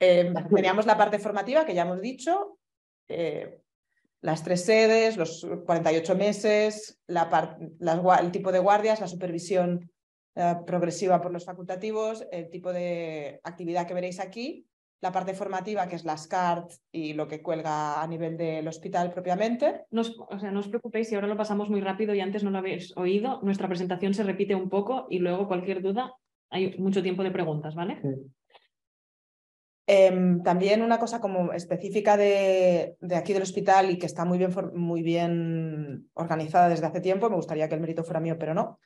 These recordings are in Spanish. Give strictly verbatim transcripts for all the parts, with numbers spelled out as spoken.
Eh, teníamos la parte formativa, que ya hemos dicho, eh, las tres sedes, los cuarenta y ocho meses, la par, la, el tipo de guardias, la supervisión eh, progresiva por los facultativos, el tipo de actividad que veréis aquí, la parte formativa, que es las C A R T y lo que cuelga a nivel del hospital propiamente. No os, o sea, no os preocupéis si ahora lo pasamos muy rápido y antes no lo habéis oído. Nuestra presentación se repite un poco y luego cualquier duda, hay mucho tiempo de preguntas, ¿vale? Sí. Eh, también una cosa como específica de, de aquí del hospital y que está muy bien, muy bien organizada desde hace tiempo, me gustaría que el mérito fuera mío, pero no,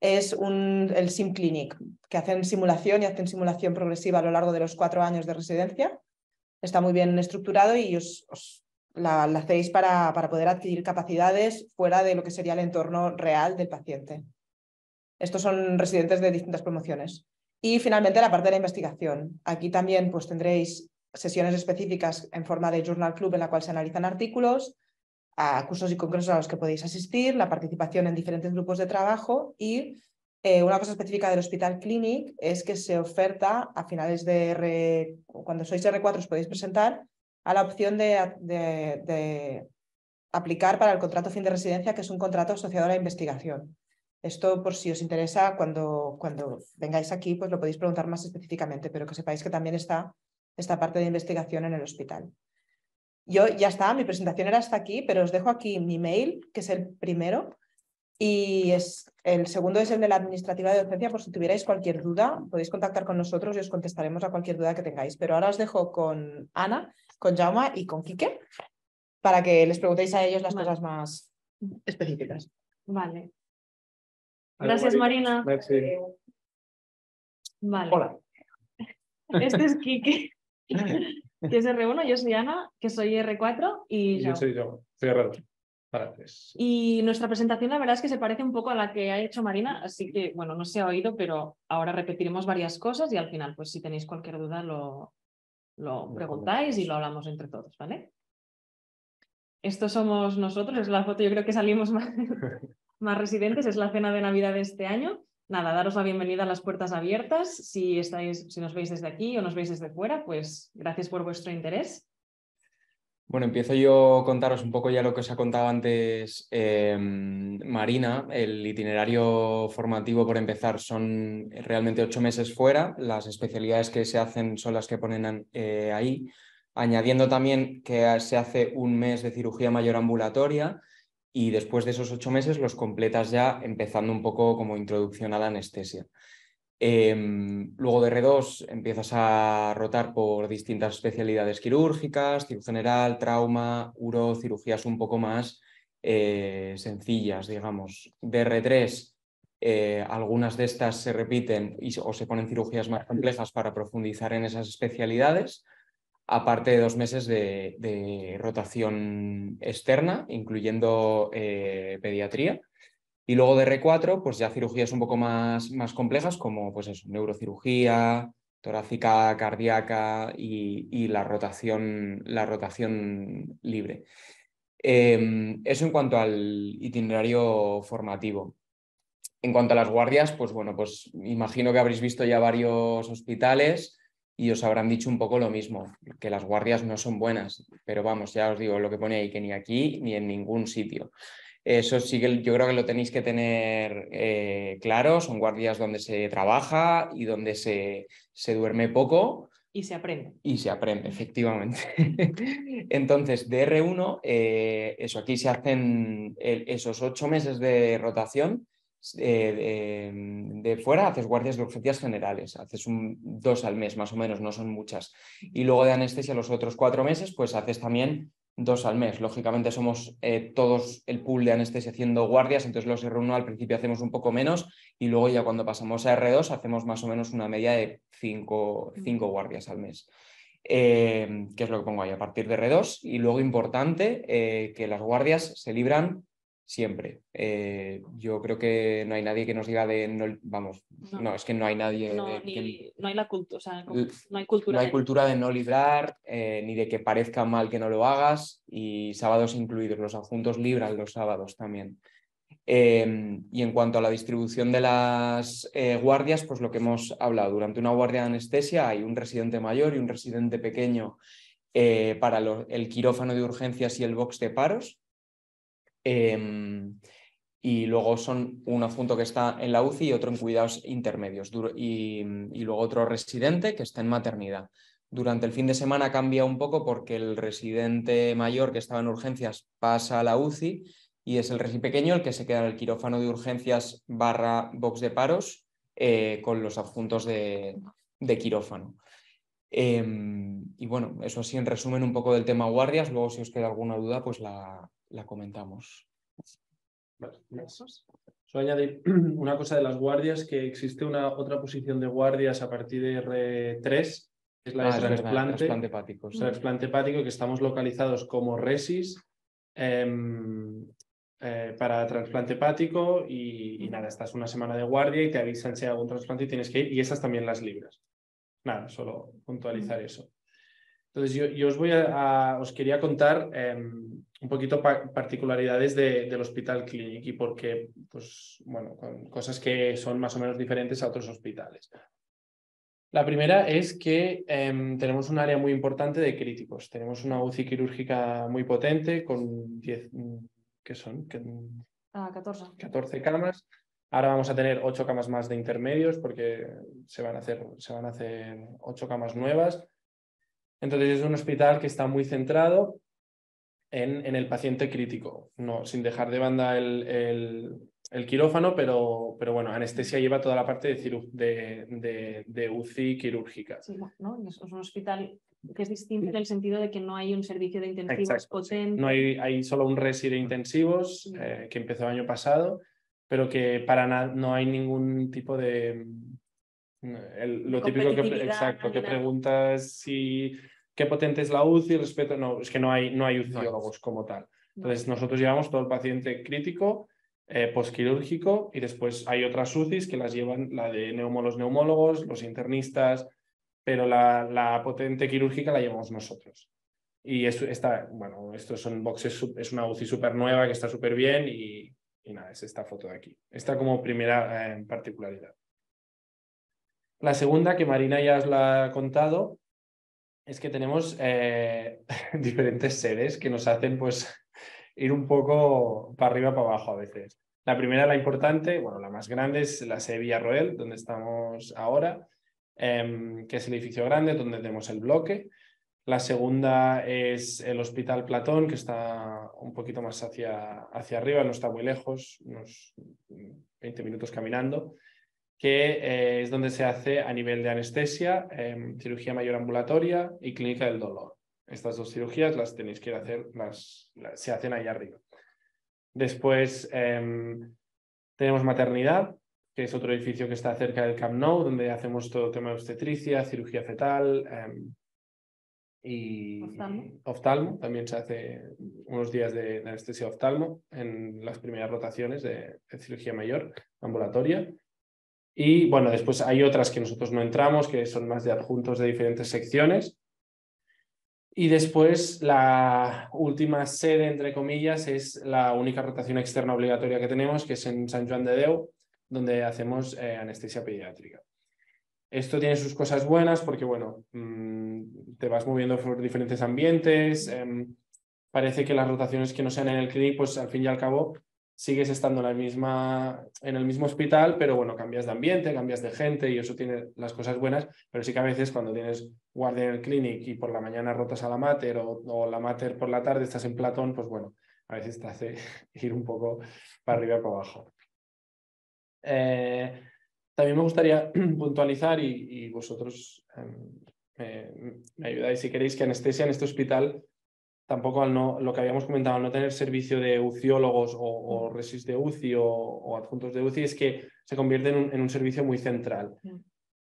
es un, el Sim Clínic, que hacen simulación y hacen simulación progresiva a lo largo de los cuatro años de residencia. Está muy bien estructurado y os, os la, la hacéis para, para poder adquirir capacidades fuera de lo que sería el entorno real del paciente. Estos son residentes de distintas promociones. Y finalmente la parte de la investigación. Aquí también pues, tendréis sesiones específicas en forma de Journal Club en la cual se analizan artículos, a cursos y congresos a los que podéis asistir, la participación en diferentes grupos de trabajo y eh, una cosa específica del Hospital Clínic es que se oferta a finales de R, cuando sois R cuatro os podéis presentar a la opción de, de, de aplicar para el contrato fin de residencia, que es un contrato asociado a la investigación. Esto, por si os interesa, cuando, cuando vengáis aquí, pues lo podéis preguntar más específicamente, pero que sepáis que también está esta parte de investigación en el hospital. Yo ya está, mi presentación era hasta aquí, pero os dejo aquí mi mail, que es el primero, y es, el segundo es el de la administrativa de docencia, por si tuvierais cualquier duda, podéis contactar con nosotros y os contestaremos a cualquier duda que tengáis. Pero ahora os dejo con Ana, con Jaume y con Quique, para que les preguntéis a ellos las vale. cosas más específicas. Vale. Gracias, Marina. Merci. Vale. Hola. Este es Quique, que es R uno, yo soy Ana, que soy R cuatro y Jaume. Yo soy yo, soy R dos. Gracias. Y nuestra presentación la verdad es que se parece un poco a la que ha hecho Marina, así que bueno, no se ha oído, pero ahora repetiremos varias cosas y al final, pues si tenéis cualquier duda lo, lo preguntáis y lo hablamos entre todos, ¿vale? Estos somos nosotros, es la foto, yo creo que salimos más... más residentes, es la cena de Navidad de este año. Nada, daros la bienvenida a las puertas abiertas. Si, estáis, si nos veis desde aquí o nos veis desde fuera, pues gracias por vuestro interés. Bueno, empiezo yo a contaros un poco ya lo que os ha contado antes eh, Marina. El itinerario formativo, por empezar, son realmente ocho meses fuera. Las especialidades que se hacen son las que ponen eh, ahí. Añadiendo también que se hace un mes de cirugía mayor ambulatoria. Y después de esos ocho meses los completas ya empezando un poco como introducción a la anestesia. Eh, luego de R dos empiezas a rotar por distintas especialidades quirúrgicas, cirugía general, trauma, uro, cirugías un poco más eh, sencillas, digamos. De R tres eh, algunas de estas se repiten y, o se ponen cirugías más complejas para profundizar en esas especialidades. Aparte de dos meses de, de rotación externa, incluyendo eh, pediatría. Y luego de R cuatro, pues ya cirugías un poco más, más complejas, como pues eso, neurocirugía, torácica, cardíaca y, y la, rotación, la rotación libre. Eh, eso en cuanto al itinerario formativo. En cuanto a las guardias, pues bueno, pues imagino que habréis visto ya varios hospitales y os habrán dicho un poco lo mismo, que las guardias no son buenas, pero vamos, ya os digo lo que pone ahí, que ni aquí ni en ningún sitio. Eso sí que yo creo que lo tenéis que tener eh, claro, son guardias donde se trabaja y donde se, se duerme poco. Y se aprende. Y se aprende, efectivamente. Entonces, de R uno, eh, eso aquí se hacen el, esos ocho meses de rotación. Eh, de, de fuera haces guardias de urgencias generales, haces un, dos al mes más o menos, no son muchas, y luego de anestesia los otros cuatro meses pues haces también dos al mes. Lógicamente somos eh, todos el pool de anestesia haciendo guardias, entonces los R uno al principio hacemos un poco menos y luego ya cuando pasamos a R dos hacemos más o menos una media de cinco, cinco guardias al mes. Eh, que es lo que pongo ahí a partir de R dos. Y luego importante eh, que las guardias se libran siempre. Eh, yo creo que no hay nadie que nos diga de... No, vamos, no. no, es que no hay nadie... No, de, ni, que, no hay la cultura, o sea, no hay cultura. No hay de... cultura de no librar, eh, ni de que parezca mal que no lo hagas, y sábados incluidos. Los adjuntos libran los sábados también. Eh, y en cuanto a la distribución de las eh, guardias, pues lo que hemos hablado, durante una guardia de anestesia hay un residente mayor y un residente pequeño eh, para lo, el quirófano de urgencias y el box de paros. Eh, y luego son un adjunto que está en la U C I y otro en cuidados intermedios y, y luego otro residente que está en maternidad. Durante el fin de semana cambia un poco porque el residente mayor que estaba en urgencias pasa a la U C I y es el resi pequeño el que se queda en el quirófano de urgencias barra box de paros eh, con los adjuntos de, de quirófano. Eh, y bueno, eso así en resumen un poco del tema guardias. Luego si os queda alguna duda pues la, la comentamos. Solo añadir una cosa de las guardias, que existe una otra posición de guardias a partir de R tres, que es la ah, de trasplante, trasplante hepático, sí. Trasplante hepático, que estamos localizados como resis eh, eh, para trasplante hepático y, y nada, estás una semana de guardia y te avisan si hay algún trasplante y tienes que ir, y esas también las libras. Nada, solo puntualizar eso. Entonces yo, yo os voy a, a os quería contar eh, un poquito pa particularidades de, del Hospital Clínic y por qué, pues bueno, con cosas que son más o menos diferentes a otros hospitales. La primera es que eh, tenemos un área muy importante de críticos. Tenemos una U C I quirúrgica muy potente con diez, ¿qué son? ¿Qué? Ah, catorce. catorce camas. Ahora vamos a tener ocho camas más de intermedios porque se van a hacer, se van a hacer ocho camas nuevas. Entonces es un hospital que está muy centrado en, en el paciente crítico, no, sin dejar de banda el, el, el quirófano, pero, pero bueno, anestesia lleva toda la parte de, de, de, de U C I quirúrgica. Sí, ¿no? Es un hospital que es distinto en el sentido de que no hay un servicio de intensivos. Exacto, potente. Sí. No hay, hay solo un resi de intensivos eh, que empezó el año pasado, pero que para nada no hay ningún tipo de... El, lo típico que, exacto, que preguntas si qué potente es la U C I respecto, no, es que no hay, no hay uciólogos como tal. Entonces nosotros llevamos todo el paciente crítico, eh, posquirúrgico, y después hay otras U C Is que las llevan la de neumólogos, neumólogos, los internistas, pero la, la potente quirúrgica la llevamos nosotros. Y es, está, bueno, estos son boxes, es una U C I súper nueva que está súper bien y, y nada, es esta foto de aquí. Esta como primera eh, particularidad. La segunda, que Marina ya os la ha contado, es que tenemos eh, diferentes sedes que nos hacen pues ir un poco para arriba, para abajo a veces. La primera, la importante, bueno, la más grande es la Sede Villarroel, donde estamos ahora, eh, que es el edificio grande donde tenemos el bloque. La segunda es el Hospital Platón, que está un poquito más hacia, hacia arriba, no está muy lejos, unos veinte minutos caminando, que eh, es donde se hace a nivel de anestesia, eh, cirugía mayor ambulatoria y clínica del dolor. Estas dos cirugías las tenéis que ir a hacer, las, las, se hacen allá arriba. Después eh, tenemos maternidad, que es otro edificio que está cerca del Camp Nou, donde hacemos todo el tema de obstetricia, cirugía fetal eh, y oftalmo. oftalmo. También se hace unos días de, de anestesia oftalmo en las primeras rotaciones de, de cirugía mayor ambulatoria. Y bueno, después hay otras que nosotros no entramos, que son más de adjuntos de diferentes secciones. Y después la última sede, entre comillas, es la única rotación externa obligatoria que tenemos, que es en San Juan de Déu, donde hacemos eh, anestesia pediátrica. Esto tiene sus cosas buenas porque, bueno, mmm, te vas moviendo por diferentes ambientes. Eh, parece que las rotaciones que no sean en el clinic, pues al fin y al cabo... sigues estando en, la misma, en el mismo hospital, pero bueno, cambias de ambiente, cambias de gente y eso tiene las cosas buenas, pero sí que a veces cuando tienes guardia en el clinic y por la mañana rotas a la mater o, o la mater por la tarde estás en Platón, pues bueno, a veces te hace ir un poco para arriba y para abajo. Eh, también me gustaría puntualizar y, y vosotros eh, me, me ayudáis si queréis, que anestesia en este hospital... Tampoco al no, lo que habíamos comentado, al no tener servicio de uciólogos o, o resis de U C I o, o adjuntos de U C I, es que se convierte en un, en un servicio muy central.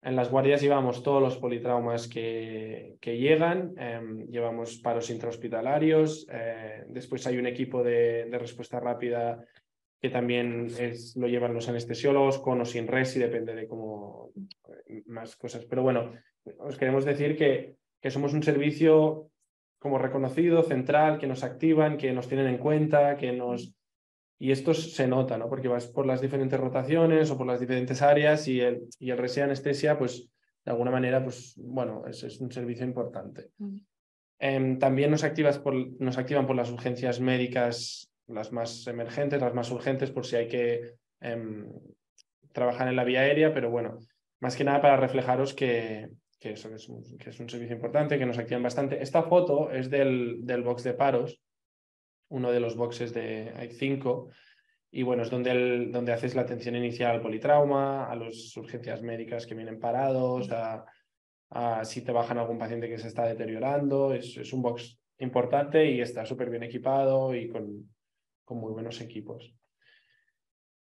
En las guardias llevamos todos los politraumas que, que llegan, eh, llevamos paros intrahospitalarios, eh, después hay un equipo de, de respuesta rápida que también es, lo llevan los anestesiólogos, con o sin resi, depende de cómo más cosas. Pero bueno, os queremos decir que, que somos un servicio... como reconocido, central, que nos activan, que nos tienen en cuenta, que nos Y esto se nota, ¿no? Porque vas por las diferentes rotaciones o por las diferentes áreas y el, y el residente de anestesia, pues de alguna manera, pues bueno, es, es un servicio importante. Mm. Eh, también nos, activas por, nos activan por las urgencias médicas, las más emergentes, las más urgentes, por si hay que eh, trabajar en la vía aérea, pero bueno, más que nada para reflejaros que, que, eso, que, es, un, que es un servicio importante, que nos activan bastante. Esta foto es del, del box de paros, uno de los boxes de I cinco, y bueno, es donde, el, donde haces la atención inicial al politrauma, a las urgencias médicas que vienen parados, a, a si te bajan algún paciente que se está deteriorando. Es, es un box importante y está súper bien equipado y con, con muy buenos equipos.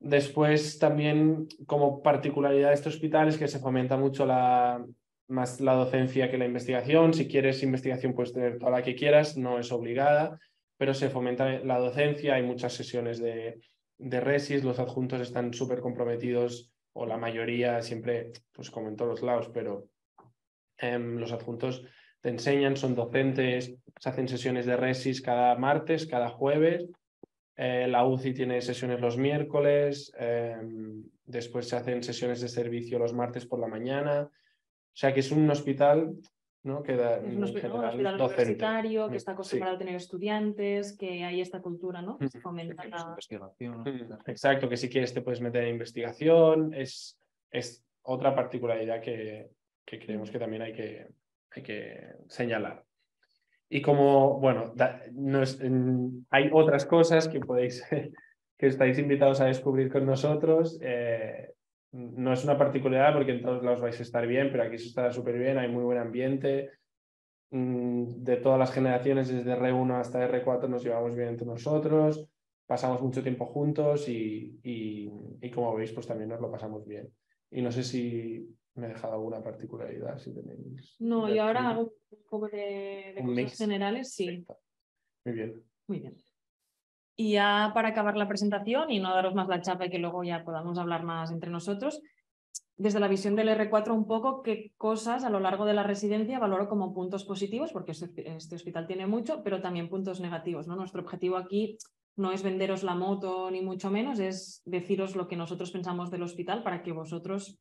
Después también, como particularidad de este hospital, es que se fomenta mucho la, más la docencia que la investigación. Si quieres investigación puedes tener toda la que quieras, no es obligada, pero se fomenta la docencia, hay muchas sesiones de, de resis, los adjuntos están súper comprometidos, o la mayoría siempre, pues como en todos los lados, pero eh, los adjuntos te enseñan, son docentes, se hacen sesiones de resis cada martes, cada jueves, eh, la U C I tiene sesiones los miércoles, eh, después se hacen sesiones de servicio los martes por la mañana, o sea que es un hospital... ¿no? Que da, es un hospital, general, un hospital universitario que está acostumbrado sí. a tener estudiantes, que hay esta cultura, ¿no? Que se fomenta la investigación. Exacto, que si quieres te puedes meter en investigación, es, es otra particularidad que, que creemos que también hay que, hay que señalar. Y como, bueno, da, no es, hay otras cosas que podéis, que estáis invitados a descubrir con nosotros. Eh, No es una particularidad porque en todos lados vais a estar bien, pero aquí se está súper bien, hay muy buen ambiente. De todas las generaciones, desde erre uno hasta erre cuatro nos llevamos bien entre nosotros, pasamos mucho tiempo juntos y, y, y como veis, pues también nos lo pasamos bien. Y no sé si me he dejado alguna particularidad, si tenéis... No, y ahora hago un poco de, de cosas generales, sí. Perfecto. Muy bien. Muy bien. Y ya para acabar la presentación y no daros más la chapa y que luego ya podamos hablar más entre nosotros, desde la visión del erre cuatro un poco qué cosas a lo largo de la residencia valoro como puntos positivos, porque este hospital tiene mucho, pero también puntos negativos, ¿no? Nuestro objetivo aquí no es venderos la moto ni mucho menos, es deciros lo que nosotros pensamos del hospital para que vosotros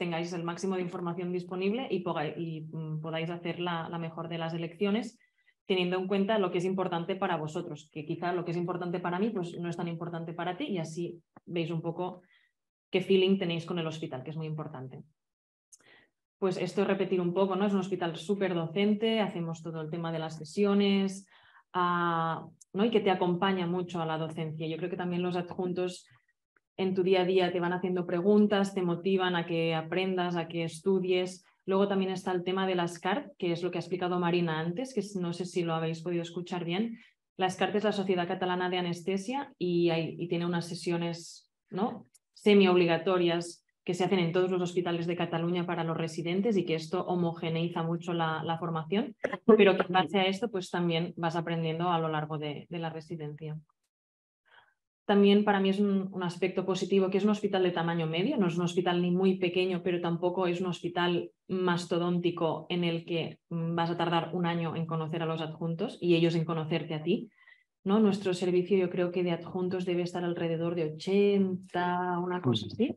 tengáis el máximo de información disponible y, y podáis hacer la, la mejor de las elecciones, teniendo en cuenta lo que es importante para vosotros, que quizá lo que es importante para mí pues no es tan importante para ti, y así veis un poco qué feeling tenéis con el hospital, que es muy importante. Pues esto es repetir un poco, ¿no? Es un hospital súper docente, hacemos todo el tema de las sesiones, uh, ¿no? Y que te acompaña mucho a la docencia. Yo creo que también los adjuntos en tu día a día te van haciendo preguntas, te motivan a que aprendas, a que estudies. Luego también está el tema de las C A R T, que es lo que ha explicado Marina antes, que no sé si lo habéis podido escuchar bien. Las C A R T es la Sociedad Catalana de Anestesia y, hay, y tiene unas sesiones, ¿no?, semi-obligatorias que se hacen en todos los hospitales de Cataluña para los residentes y que esto homogeneiza mucho la, la formación, pero que en base a esto pues también vas aprendiendo a lo largo de, de la residencia. También para mí es un, un aspecto positivo que es un hospital de tamaño medio, no es un hospital ni muy pequeño, pero tampoco es un hospital mastodóntico en el que vas a tardar un año en conocer a los adjuntos y ellos en conocerte a ti, ¿no? Nuestro servicio yo creo que de adjuntos debe estar alrededor de ochenta, una cosa así.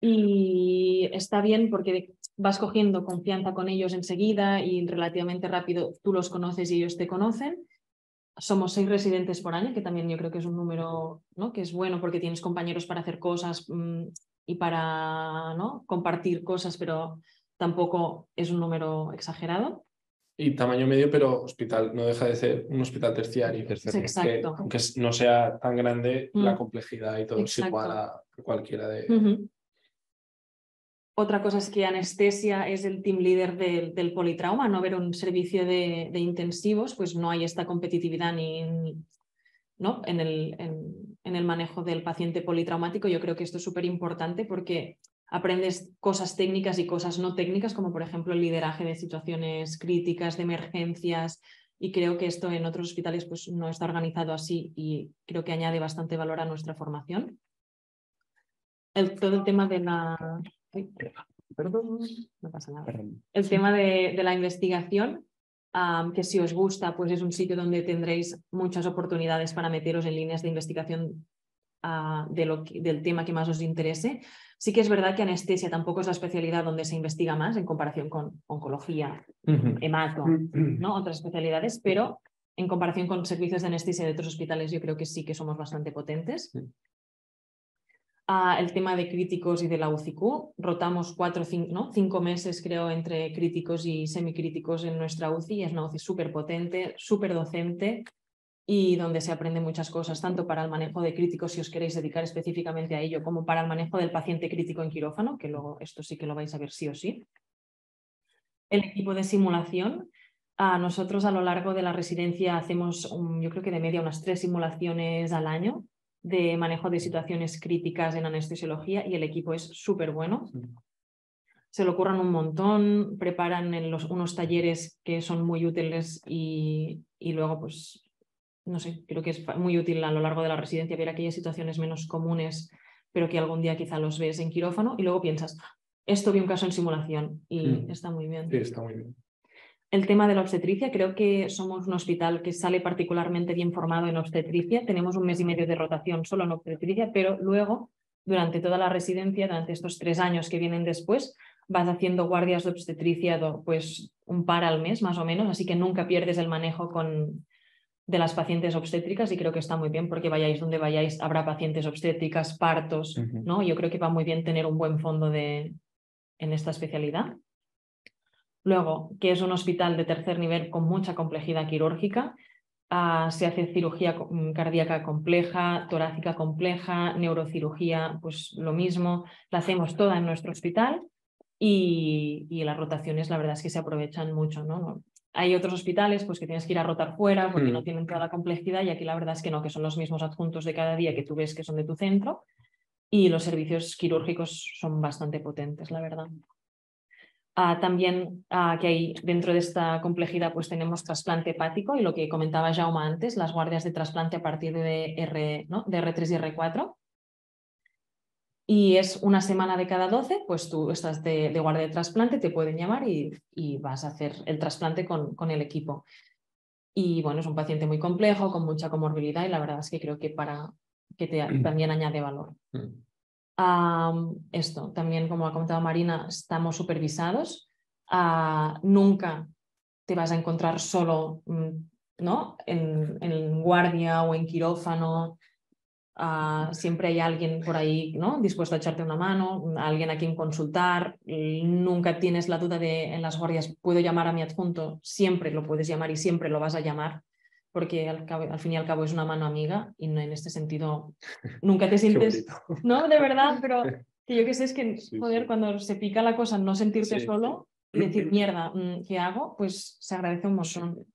Y está bien porque vas cogiendo confianza con ellos enseguida y relativamente rápido tú los conoces y ellos te conocen. Somos seis residentes por año, que también yo creo que es un número, ¿no?, que es bueno porque tienes compañeros para hacer cosas mmm, y para, ¿no?, compartir cosas, pero tampoco es un número exagerado. Y tamaño medio, pero hospital, no deja de ser un hospital terciario. terciario Exacto. Que, aunque no sea tan grande, mm. la complejidad y todo Exacto. es igual a cualquiera de... Mm-hmm. Otra cosa es que anestesia es el team leader del, del politrauma, no ver un servicio de, de intensivos, pues no hay esta competitividad ni, ni, ¿no? en, el, en, en el manejo del paciente politraumático. Yo creo que esto es súper importante porque aprendes cosas técnicas y cosas no técnicas, como por ejemplo el lideraje de situaciones críticas, de emergencias, y creo que esto en otros hospitales pues, no está organizado así y creo que añade bastante valor a nuestra formación. El, todo el tema de la... Perdón, no pasa nada. El tema de, de la investigación um, que si os gusta, pues es un sitio donde tendréis muchas oportunidades para meteros en líneas de investigación uh, de lo que, del tema que más os interese. Sí que es verdad que anestesia tampoco es la especialidad donde se investiga más en comparación con oncología, uh-huh. hemato, ¿no? Otras especialidades, pero en comparación con servicios de anestesia de otros hospitales yo creo que sí que somos bastante potentes. Uh-huh. Uh, el tema de críticos y de la U C I Q. Rotamos cuatro, cinco, ¿no? cinco meses, creo, entre críticos y semicríticos en nuestra U C I. Es una U C I súper potente, súper docente y donde se aprende muchas cosas, tanto para el manejo de críticos, si os queréis dedicar específicamente a ello, como para el manejo del paciente crítico en quirófano, que luego esto sí que lo vais a ver sí o sí. El equipo de simulación. Uh, nosotros a lo largo de la residencia hacemos, un, yo creo que de media, unas tres simulaciones al año de manejo de situaciones críticas en anestesiología y el equipo es súper bueno. Se lo curran un montón, preparan en los, unos talleres que son muy útiles y, y luego, pues, no sé, creo que es muy útil a lo largo de la residencia ver aquellas situaciones menos comunes, pero que algún día quizá los ves en quirófano y luego piensas, esto vi un caso en simulación y mm. está muy bien. Sí, está muy bien. El tema de la obstetricia, creo que somos un hospital que sale particularmente bien formado en obstetricia. Tenemos un mes y medio de rotación solo en obstetricia, pero luego, durante toda la residencia, durante estos tres años que vienen después, vas haciendo guardias de obstetricia pues, un par al mes, más o menos, así que nunca pierdes el manejo con, de las pacientes obstétricas y creo que está muy bien porque vayáis donde vayáis, habrá pacientes obstétricas, partos, uh-huh. ¿no? Yo creo que va muy bien tener un buen fondo de, en esta especialidad. Luego, que es un hospital de tercer nivel con mucha complejidad quirúrgica, uh, se hace cirugía cardíaca compleja, torácica compleja, neurocirugía, pues lo mismo, la hacemos toda en nuestro hospital y, y las rotaciones la verdad es que se aprovechan mucho, ¿no? Hay otros hospitales pues, que tienes que ir a rotar fuera porque mm. no tienen toda la complejidad y aquí la verdad es que no, que son los mismos adjuntos de cada día que tú ves que son de tu centro y los servicios quirúrgicos son bastante potentes, la verdad. Uh, también uh, que hay dentro de esta complejidad pues tenemos trasplante hepático y lo que comentaba Jaume antes, las guardias de trasplante a partir de, R, ¿no? de R tres y R cuatro. Y es una semana de cada doce, pues tú estás de, de guardia de trasplante, te pueden llamar y, y vas a hacer el trasplante con, con el equipo. Y bueno, es un paciente muy complejo, con mucha comorbilidad y la verdad es que creo que, para, que te, también añade valor. Uh, esto también, como ha comentado Marina, estamos supervisados. Uh, nunca te vas a encontrar solo, ¿no? en, en guardia o en quirófano. Uh, siempre hay alguien por ahí, ¿no? dispuesto a echarte una mano, alguien a quien consultar. Nunca tienes la duda de en las guardias, ¿puedo llamar a mi adjunto? Siempre lo puedes llamar y siempre lo vas a llamar. Porque al, cabo, al fin y al cabo es una mano amiga y no, en este sentido nunca te sientes, ¿no? De verdad, pero que yo que sé, es que sí, joder, sí. cuando se pica la cosa, no sentirte sí, solo sí. y decir, mierda, ¿qué hago? Pues se agradece un montón. Sí.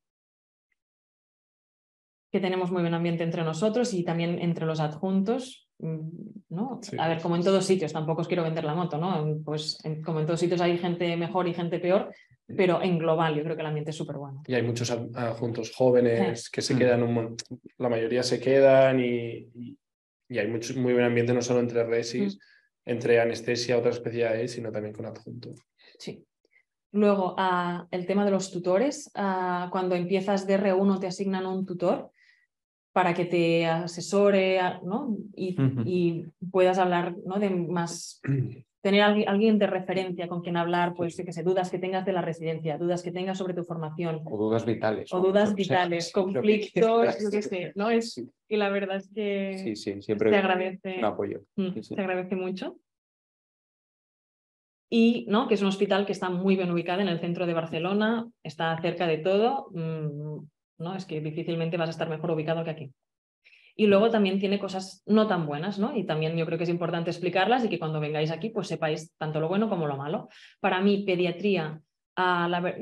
Que tenemos muy buen ambiente entre nosotros y también entre los adjuntos, ¿no? Sí. A ver, como en todos sitios, tampoco os quiero vender la moto, ¿no? Pues en, como en todos sitios hay gente mejor y gente peor, pero en global yo creo que el ambiente es súper bueno. Y hay muchos adjuntos jóvenes sí. que se quedan, un montón, la mayoría se quedan y, y, y hay mucho, muy buen ambiente no solo entre resis, mm. entre anestesia, otras especialidades, sino también con adjuntos. Sí. Luego, uh, el tema de los tutores. Uh, cuando empiezas de R uno te asignan un tutor para que te asesore, ¿no? y, uh-huh. y puedas hablar, ¿no? de más... Tener a alguien de referencia con quien hablar, pues, yo qué sé, dudas que tengas de la residencia, dudas que tengas sobre tu formación. O dudas vitales. O dudas vitales, conflictos, yo qué sé, ¿no? Es, y la verdad es que sí, sí, siempre se agradece. Un apoyo. Sí, sí. Se agradece mucho. Y, ¿no? Que es un hospital que está muy bien ubicado en el centro de Barcelona, está cerca de todo, ¿no? Es que difícilmente vas a estar mejor ubicado que aquí. Y luego también tiene cosas no tan buenas, ¿no? Y también yo creo que es importante explicarlas y que cuando vengáis aquí pues sepáis tanto lo bueno como lo malo. Para mí, pediatría, a la,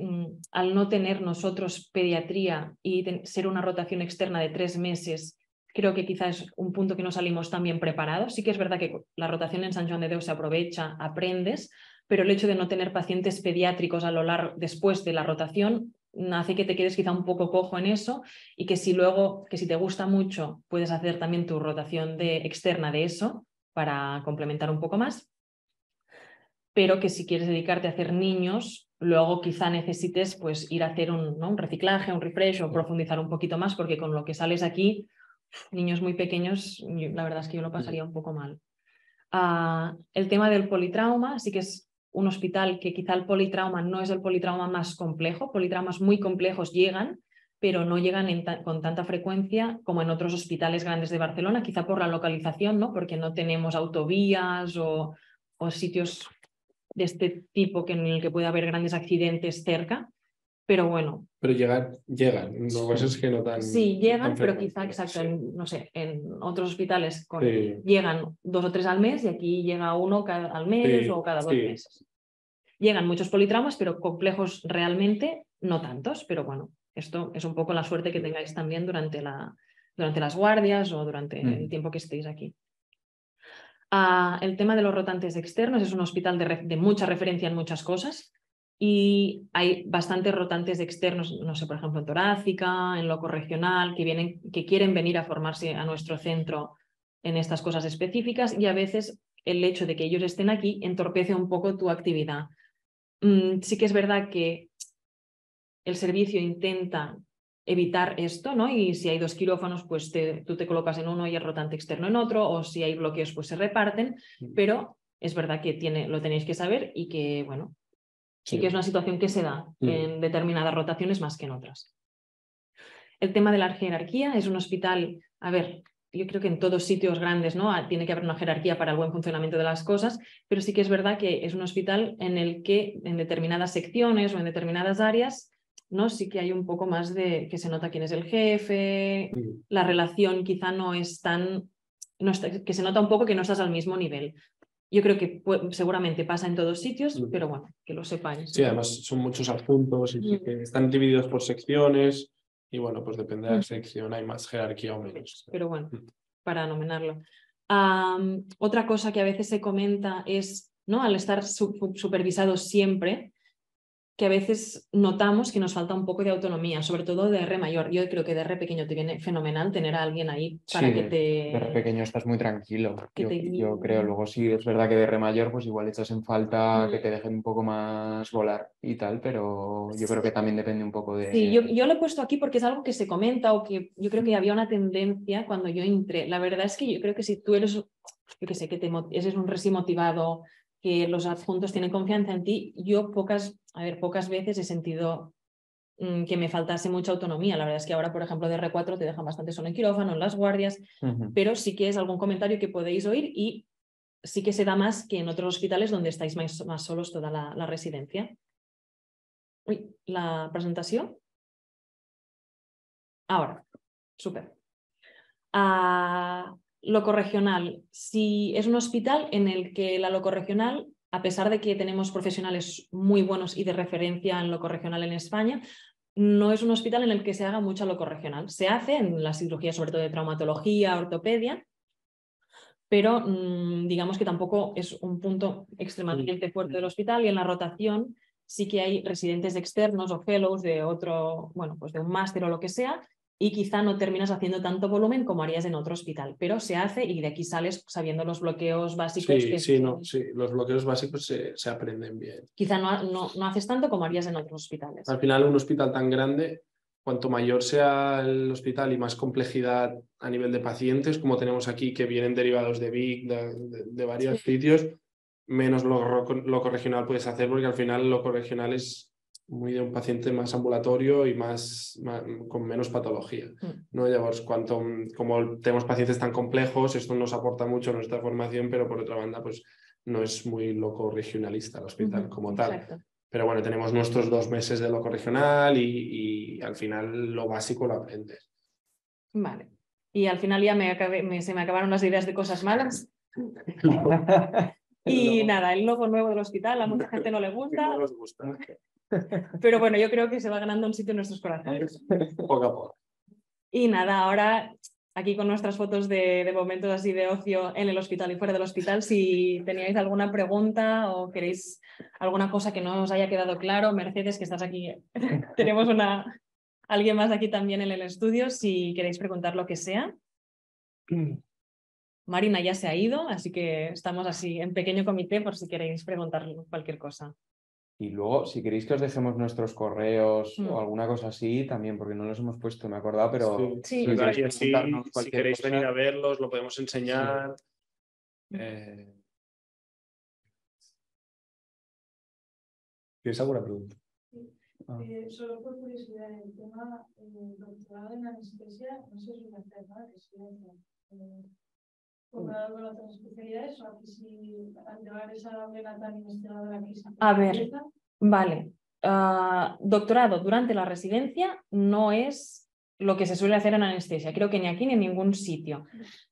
al no tener nosotros pediatría y ten, ser una rotación externa de tres meses, creo que quizás es un punto que no salimos tan bien preparados. Sí que es verdad que la rotación en San Juan de Déu se aprovecha, aprendes, pero el hecho de no tener pacientes pediátricos a lo largo, después de la rotación, hace que te quedes quizá un poco cojo en eso y que si luego, que si te gusta mucho, puedes hacer también tu rotación de, externa de eso para complementar un poco más, pero que si quieres dedicarte a hacer niños, Luego quizá necesites pues ir a hacer un, ¿no? un reciclaje, un refresh o profundizar un poquito más, porque con lo que sales aquí, niños muy pequeños, yo, la verdad es que yo lo pasaría un poco mal. Uh, el tema del politrauma, sí que es un hospital que quizá el politrauma no es el politrauma más complejo, politraumas muy complejos llegan, pero no llegan en ta- con tanta frecuencia como en otros hospitales grandes de Barcelona, quizá por la localización, ¿no? Porque no tenemos autovías o, o sitios de este tipo que en el que puede haber grandes accidentes cerca, pero bueno. Pero llegan, llegan, no es que no tan... Sí, llegan, tan pero quizá, exacto, sí. en, no sé, en otros hospitales con, sí. llegan dos o tres al mes y aquí llega uno cada, al mes sí. o cada dos sí. meses. Llegan muchos politraumas, pero complejos realmente no tantos, pero bueno, esto es un poco la suerte que tengáis también durante, la, durante las guardias o durante mm. el tiempo que estéis aquí. Uh, el tema de los rotantes externos es un hospital de, de mucha referencia en muchas cosas y hay bastantes rotantes externos, no sé, por ejemplo en torácica, en locorregional, que vienen, que quieren venir a formarse a nuestro centro en estas cosas específicas, y a veces el hecho de que ellos estén aquí entorpece un poco tu actividad. Mm, sí que es verdad que el servicio intenta evitar esto, ¿no? Y si hay dos quirófanos, pues te, tú te colocas en uno y el rotante externo en otro, o si hay bloqueos, pues se reparten, pero es verdad que tiene, lo tenéis que saber y que, bueno, sí, sí que es una situación que se da sí. en determinadas rotaciones más que en otras. El tema de la jerarquía es un hospital, a ver, yo creo que en todos sitios grandes, ¿no? Tiene que haber una jerarquía para el buen funcionamiento de las cosas, pero sí que es verdad que es un hospital en el que en determinadas secciones o en determinadas áreas, ¿no? Sí que hay un poco más de que se nota quién es el jefe, sí. la relación quizá no es tan, no está, que se nota un poco que no estás al mismo nivel. Yo creo que puede, seguramente pasa en todos sitios, sí. pero bueno, que lo sepáis. Sí, además son muchos adjuntos y sí. que están divididos por secciones y bueno, pues depende de la sección hay más jerarquía o menos. Pero bueno, sí. para nominarlo. Um, otra cosa que a veces se comenta es, ¿no? Al estar sub- supervisado siempre, que a veces notamos que nos falta un poco de autonomía, sobre todo de R mayor. Yo creo que de R pequeño te viene fenomenal tener a alguien ahí para sí, que te... de R pequeño estás muy tranquilo, yo, te... yo creo. Luego sí, es verdad que de R mayor pues igual echas en falta que te dejen un poco más volar y tal, pero yo creo que también depende un poco de... Sí, yo, yo lo he puesto aquí porque es algo que se comenta o que yo creo que había una tendencia cuando yo entré. La verdad es que yo creo que si tú eres, yo que sé, que te eres un resi motivado, que los adjuntos tienen confianza en ti, yo pocas, a ver, pocas veces he sentido mmm, que me faltase mucha autonomía. La verdad es que ahora, por ejemplo, de R cuatro te dejan bastante solo en quirófano, en las guardias, uh-huh. pero sí que es algún comentario que podéis oír y sí que se da más que en otros hospitales donde estáis más, más solos toda la, la residencia. Uy, la presentación. Ahora, súper. Ah... Locorregional, si es un hospital en el que la locorregional, a pesar de que tenemos profesionales muy buenos y de referencia en locorregional en España, no es un hospital en el que se haga mucha locorregional. Se hace en las cirugías sobre todo de traumatología, ortopedia, pero mmm, digamos que tampoco es un punto extremadamente fuerte del hospital, y en la rotación sí que hay residentes externos o fellows de otro, bueno, pues de un máster o lo que sea, y quizá no terminas haciendo tanto volumen como harías en otro hospital, pero se hace y de aquí sales sabiendo los bloqueos básicos. Sí, que sí, es... no, sí, los bloqueos básicos se, se aprenden bien. Quizá no, no, no haces tanto como harías en otros hospitales. Al final, un hospital tan grande, cuanto mayor sea el hospital y más complejidad a nivel de pacientes, como tenemos aquí, que vienen derivados de V I C, de, de, de varios sí. sitios, menos lo, lo corregional puedes hacer, porque al final lo corregional es... muy de un paciente más ambulatorio y más, más con menos patología. ¿No? Ya pues, cuanto, como tenemos pacientes tan complejos, esto nos aporta mucho a nuestra formación, pero por otra banda, pues no es muy locorregionalista el hospital uh-huh, como tal. Exacto. Pero bueno, tenemos nuestros dos meses de locorregional y, y al final lo básico lo aprendes. Vale. Y al final ya me acabé, me, se me acabaron las ideas de cosas malas. Y logo. Nada, el logo nuevo del hospital a mucha gente no le gusta. No les gusta. Pero bueno, yo creo que se va ganando un sitio en nuestros corazones. Poco a poco. Y nada, ahora aquí con nuestras fotos de, de momentos así de ocio en el hospital y fuera del hospital, si teníais alguna pregunta o queréis alguna cosa que no os haya quedado claro, Mercedes, que estás aquí, tenemos una, alguien más aquí también en el estudio, si queréis preguntar lo que sea. Marina ya se ha ido, así que estamos así en pequeño comité por si queréis preguntar cualquier cosa. Y luego, si queréis que os dejemos nuestros correos mm. o alguna cosa así, también, porque no los hemos puesto, me he acordado, pero... Sí, sí. Si queréis, sí, si queréis venir a verlos, lo podemos enseñar. Sí. Eh... ¿Tienes alguna pregunta? Sí. Ah. Eh, solo por curiosidad, el tema del doctorado en anestesia, no sé si es hacer, ¿no? Que sí, eh, comparado con otras especialidades, o aquí sí, al llevar esa vena tan investigadora aquí. A ver, vale. Uh, doctorado durante la residencia no es lo que se suele hacer en anestesia, creo que ni aquí ni en ningún sitio.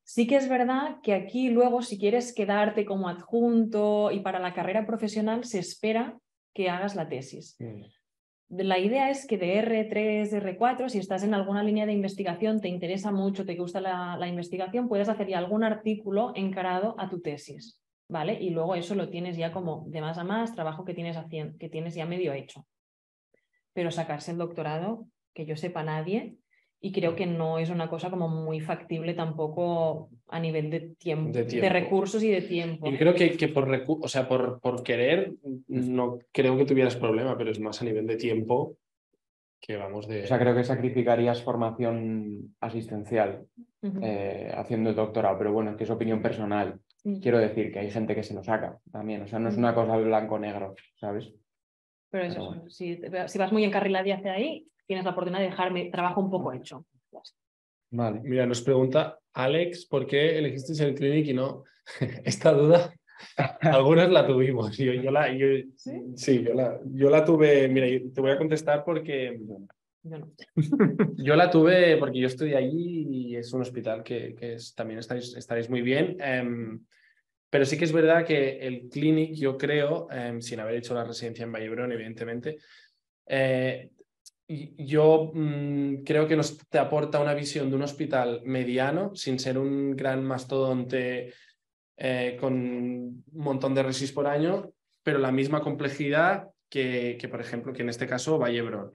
Sí que es verdad que aquí luego, si quieres quedarte como adjunto y para la carrera profesional, se espera que hagas la tesis. Sí. La idea es que de erre tres, erre cuatro, si estás en alguna línea de investigación, te interesa mucho, te gusta la, la investigación, puedes hacer ya algún artículo encarado a tu tesis, ¿vale? Y luego eso lo tienes ya como de más a más, trabajo que tienes, haciendo, que tienes ya medio hecho. Pero sacarse el doctorado, que yo sepa nadie, y creo que no es una cosa como muy factible tampoco a nivel de tiempo, de, tiempo. de recursos y de tiempo. Y creo que, que por, recu o sea, por, por querer no creo que tuvieras problema, pero es más a nivel de tiempo que vamos de... O sea, creo que sacrificarías formación asistencial uh-huh. eh, haciendo el doctorado, pero bueno, que es opinión personal. Uh-huh. Quiero decir que hay gente que se lo saca también, o sea, no es una cosa blanco-negro, ¿sabes? Pero eso, pero bueno. si, si vas muy encarrilado hacia ahí... Tienes la oportunidad de dejarme trabajo un poco hecho. Vale. Mira, nos pregunta Alex, ¿por qué elegiste Sim Clínic y no? Esta duda, algunas la tuvimos. Yo, yo la, yo, ¿Sí? sí, yo la, yo la tuve. Mira, yo te voy a contestar porque yo, no. yo la tuve porque yo estudié allí y es un hospital que, que es, también estáis, estaréis muy bien. Um, pero sí que es verdad que el Clínic, yo creo, um, sin haber hecho la residencia en Vallebrón, evidentemente. Eh, Yo mmm, creo que nos te aporta una visión de un hospital mediano, sin ser un gran mastodonte eh, con un montón de resis por año, pero la misma complejidad que, que, por ejemplo, que en este caso Vallebrón.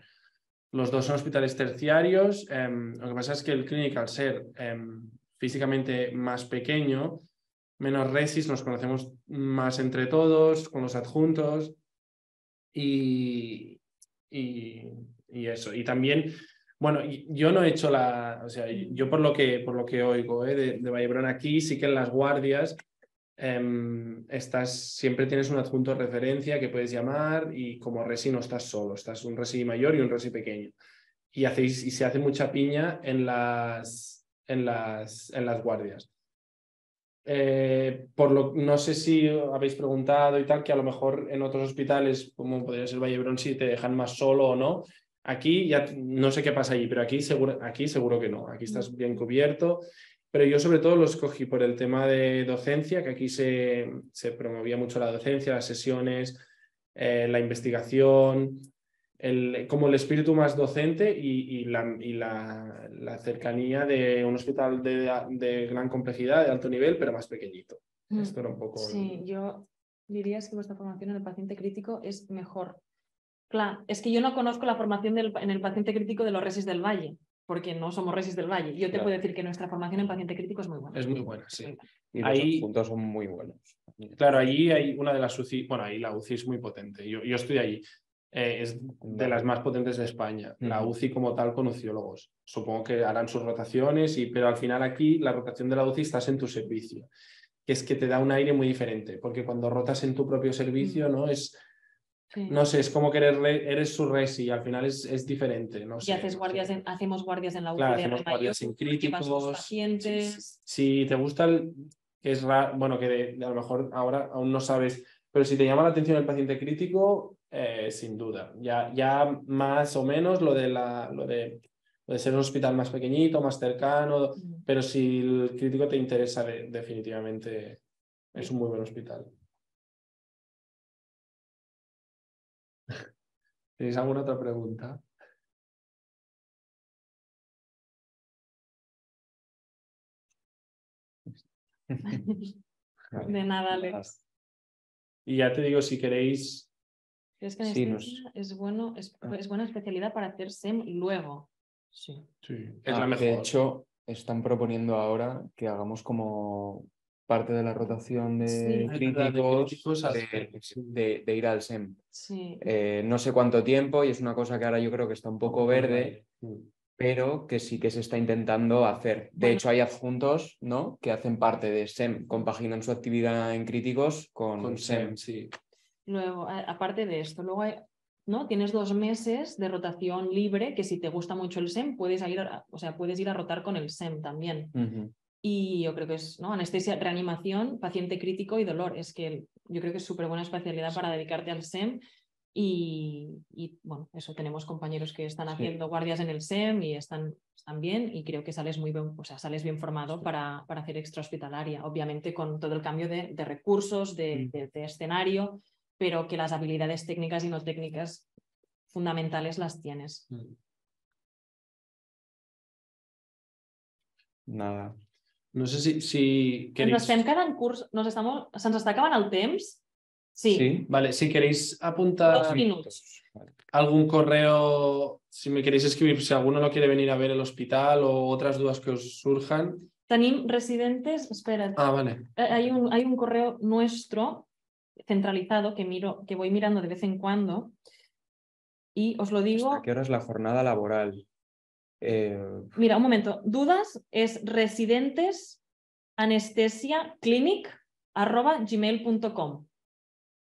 Los dos son hospitales terciarios, eh, lo que pasa es que el Clínic, al ser eh, físicamente más pequeño, menos resis, nos conocemos más entre todos, con los adjuntos y... y... Y eso, y también, bueno, yo no he hecho la, o sea, yo por lo que, por lo que oigo ¿eh? de, de Vallebrón aquí, sí que en las guardias eh, estás, siempre tienes un adjunto de referencia que puedes llamar y como resi no estás solo, estás un resi mayor y un resi pequeño. Y, hacéis, y se hace mucha piña en las, en las, en las guardias. Eh, por lo, no sé si habéis preguntado y tal, que a lo mejor en otros hospitales, como podría ser Vallebrón, si te dejan más solo o no. Aquí ya no sé qué pasa allí, pero aquí seguro, aquí seguro que no. Aquí estás bien cubierto. Pero yo sobre todo lo escogí por el tema de docencia, que aquí se, se promovía mucho la docencia, las sesiones, eh, la investigación, el, como el espíritu más docente y, y, la, y la, la cercanía de un hospital de, de gran complejidad, de alto nivel, pero más pequeñito. Mm. Esto era un poco... Sí, el... yo diría que vuestra formación en el paciente crítico es mejor. Claro, es que yo no conozco la formación del, en el paciente crítico de los resis del Valle, porque no somos resis del Valle. Yo te claro. puedo decir que nuestra formación en paciente crítico es muy buena. Es muy buena, sí. Muy buena. Y los ahí, puntos son muy buenos. Claro, allí hay una de las U C I, bueno, ahí la U C I es muy potente. Yo, yo estoy allí. Eh, es de las más potentes de España. La U C I como tal con uciólogos. Supongo que harán sus rotaciones, y, pero al final aquí la rotación de la U C I estás en tu servicio, que es que te da un aire muy diferente, porque cuando rotas en tu propio servicio, mm. ¿no? Es... Sí. No sé, es como que eres, eres su resi y al final es, es diferente. No sé, y haces guardias no sé. en, hacemos guardias en la U C I. Claro, hacemos guardias sin críticos. Si, si te gusta, el, es raro, bueno, que de, de a lo mejor ahora aún no sabes, pero si te llama la atención el paciente crítico, eh, sin duda. Ya, ya más o menos lo de, la, lo, de, lo de ser un hospital más pequeñito, más cercano, mm. pero si el crítico te interesa, de, definitivamente es un muy buen hospital. ¿Tenéis alguna otra pregunta? De nada, Alex. Y ya te digo, si queréis... ¿Crees que sí, nos... es, bueno, es, es buena especialidad para hacer S E M luego? Sí. sí es ah, la mejor. De hecho, están proponiendo ahora que hagamos como parte de la rotación de sí, clínicos de, de, de ir al S E M. Sí. Eh, no sé cuánto tiempo, y es una cosa que ahora yo creo que está un poco verde, pero que sí que se está intentando hacer. De bueno. hecho, hay adjuntos, ¿no?, que hacen parte de S E M, compaginan su actividad en críticos con, con S E M. S E M, sí. Luego, aparte de esto, luego hay, ¿no?, tienes dos meses de rotación libre, que si te gusta mucho el S E M, puedes ir a, o sea, puedes ir a rotar con el S E M también. Uh-huh. Y yo creo que es, ¿no?, anestesia, reanimación, paciente crítico y dolor. Es que yo creo que es súper buena especialidad para dedicarte al S E M. Y, y bueno, eso, tenemos compañeros que están haciendo sí. guardias en el S E M y están, están bien, y creo que sales muy bien, o sea, sales bien formado sí. para, para hacer extrahospitalaria, obviamente con todo el cambio de, de recursos, de, de, de escenario, pero que las habilidades técnicas y no técnicas fundamentales las tienes. Nada. No sé si, si queréis... Nos estem quedant curs, nos estamos... se'ns està acabant el temps. Sí. sí. Vale, si queréis apuntar... Dos minutos. Algún correo, si me queréis escribir, si alguno no quiere venir a ver el hospital o otras dudas que os surjan. Tenim residentes, espera. Ah, vale. Hay un, hay un correo nuestro centralizado que, miro, que voy mirando de vez en cuando, y os lo digo... ¿Hasta qué hora es la jornada laboral? Eh... Mira, un momento. Dudas es residentes anestesia clinic arroba gmail punto com.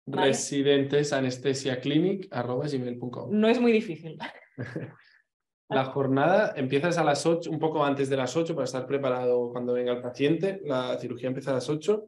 ¿Vale? residentes anestesia clinic arroba gmail punto com. No es muy difícil. La jornada empieza a las ocho, un poco antes de las ocho, para estar preparado cuando venga el paciente. La cirugía empieza a las ocho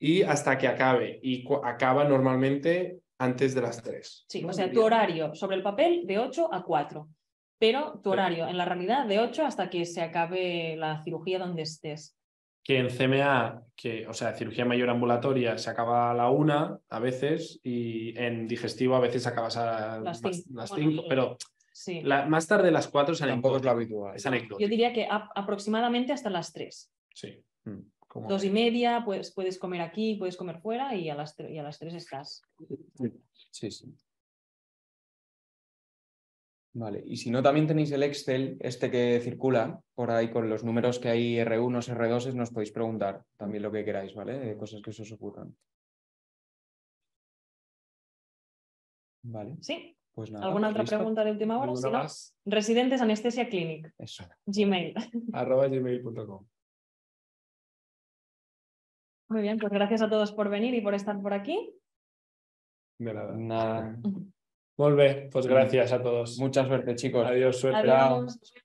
y hasta que acabe. Y acaba normalmente antes de las tres. Sí, o sea, tu horario sobre el papel de ocho a cuatro. Pero tu horario, en la realidad, de ocho hasta que se acabe la cirugía donde estés. Que en C M A, que, o sea, cirugía mayor ambulatoria, se acaba a la una a veces, y en digestivo a veces acabas a las cinco, bueno, pero sí. la, más tarde las cuatro tampoco es lo habitual. Es anecdótico. Yo diría que a, aproximadamente hasta las tres. Sí. ¿Cómo? Dos y media, pues puedes comer aquí, puedes comer fuera, y a las, y a las tres estás. Sí, sí. Vale, y si no, también tenéis el Excel, este que circula por ahí con los números que hay, erre uno, erre dos, nos podéis preguntar también lo que queráis, ¿vale? De cosas que se os ocurran. Vale. Sí. Pues nada. ¿Alguna otra ¿listo? pregunta de última hora? Si no, residentes anestesia clinic. Eso. Gmail. Arroba gmail punto com. Muy bien, pues gracias a todos por venir y por estar por aquí. De nada. Nada. Molt bé, pues gracias a todos. Mucha suerte, chicos. Adiós, suerte. Adiós.